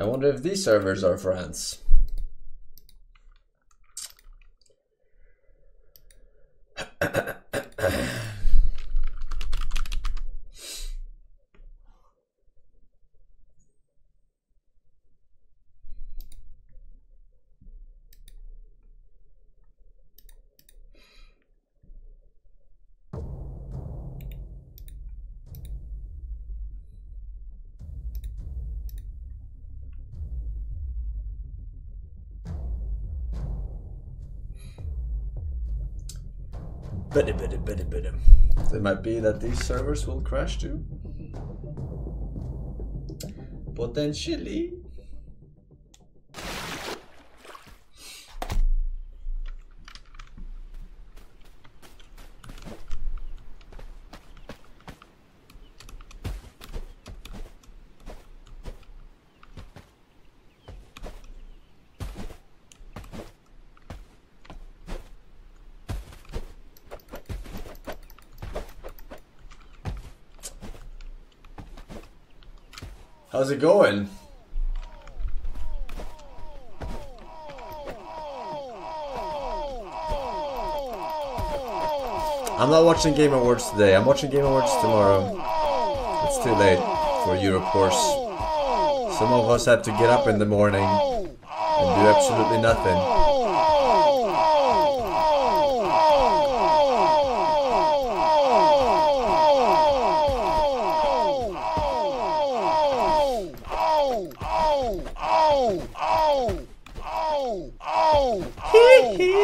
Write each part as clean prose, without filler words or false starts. I wonder if these servers are friends. It might be that these servers will crash too. Potentially. How's it going? I'm not watching Game Awards today. I'm watching Game Awards tomorrow. It's too late for you, of course. Some of us have to get up in the morning and do absolutely nothing.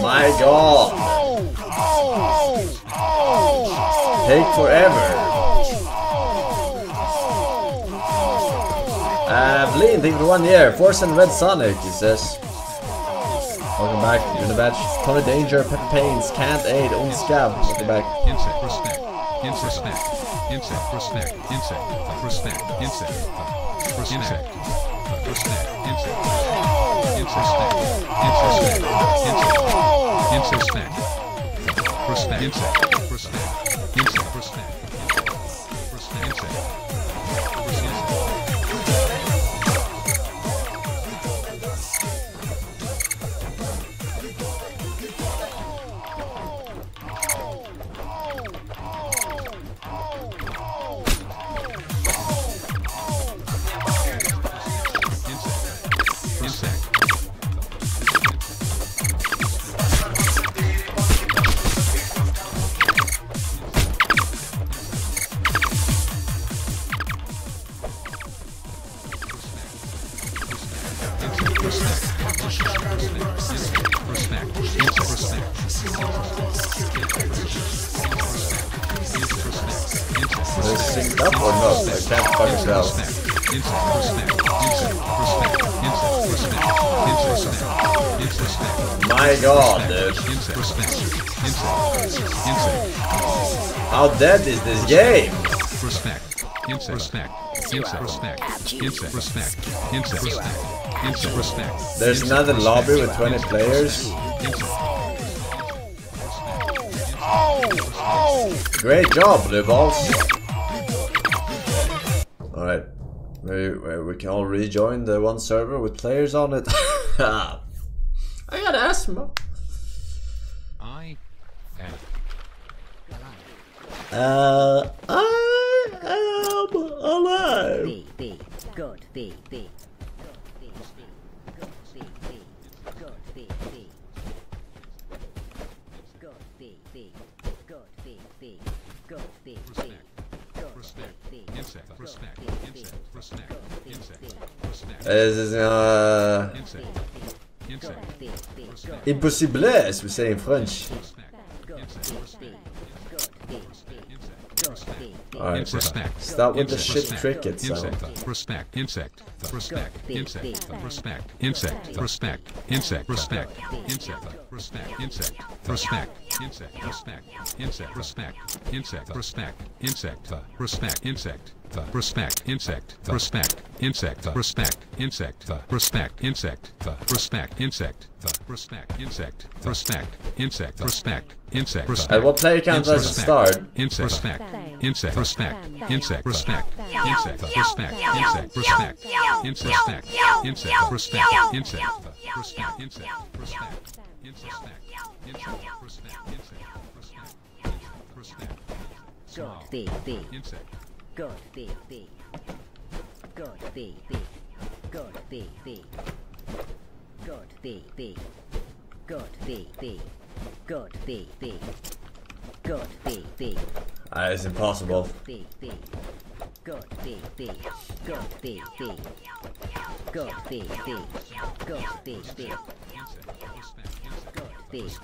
My God! Take forever. Vleen, thank you for 1 year. Force and Red Sonic, he says. Welcome back. You're in the batch. Ton of Danger, Pepper Pains, Can't Aid, Unscab. Welcome back. Insect, respect. Insect, respect. Insect, respect. Insect, respect. Insect, respect. Insect, respect. Introspect, introspect, introspect, introspect, introspect, respect, introspect, respect. That is this game. Respect. Insect. Respect. Insect. Respect. Insect. Respect. Insect. Respect. Insect. Respect. There's another lobby with 20 players. Great job, Blue Balls. All right, we can all rejoin the one server with players on it. I got asthma. I am alive. Be good. Be good. Be good. Be good. Be good. Be respect. Respect. Insect. Respect. Insect. Respect. Insect. Respect. Impossible, as we say in French. Alright, start with the shit trick itself. Respect, insect, respect, insect, respect, insect, respect, insect, respect, insect, respect, insect, respect, insect, respect, insect, respect, insect, respect, insect, respect, insect, respect, insect, respect, insect, respect, insect, respect, insect, respect, insect, respect, insect, respect, insect, respect, insect, respect. I will play count as a start. Insect, respect, insect, respect, insect, respect, insect, respect, insect, respect, insect, insect, respect, insect, respect, insect, respect, insect, respect, insect, respect. Good B. Good B. Good B. Good B. Good B. Good B. Good B. It's impossible. Good B. Good B. Good B. Good B. Good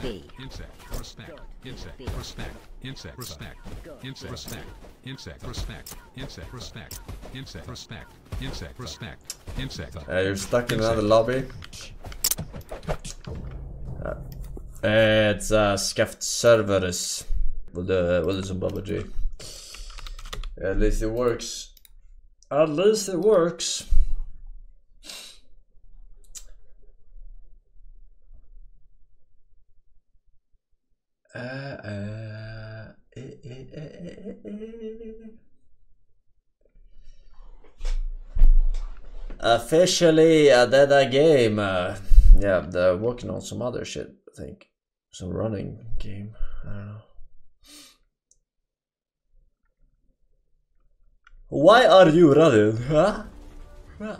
B. Insect, respect, insect, respect, insect, respect, insect, respect, insect, respect, insect, respect, insect, respect, insect, respect, insect. You're stuck in another lobby. It's Skaft Cerverus. Well, it's a Bubba G. At least it works. At least it works. Officially a dead game. Yeah, they're working on some other shit, I think. Some running game. I don't know. Why are you running? Huh?